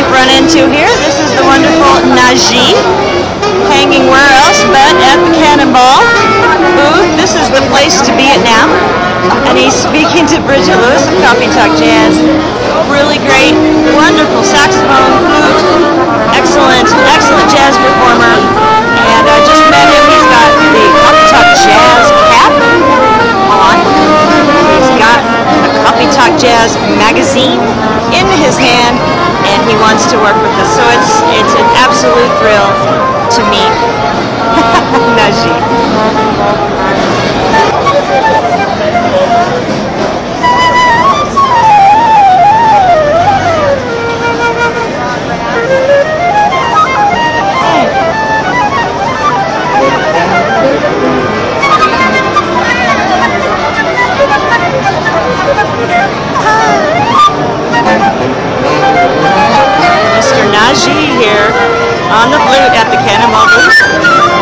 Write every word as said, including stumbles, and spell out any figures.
we've run into here. This is the wonderful Najee, hanging where else but at the Cannonball booth. This is the place to be at now. And he's speaking to Bridget Lewis of Coffee Talk Jazz. Really great, wonderful saxophone, flute, excellent, excellent jazz performer. And I just met him. He's got the Coffee Talk Jazz cap on. He's got a Coffee Talk Jazz magazine in his hand, and he wants to work with us. So it's it's an absolute thrill to meet Najee. Mister Najee here on the flute at the Cannonball booth.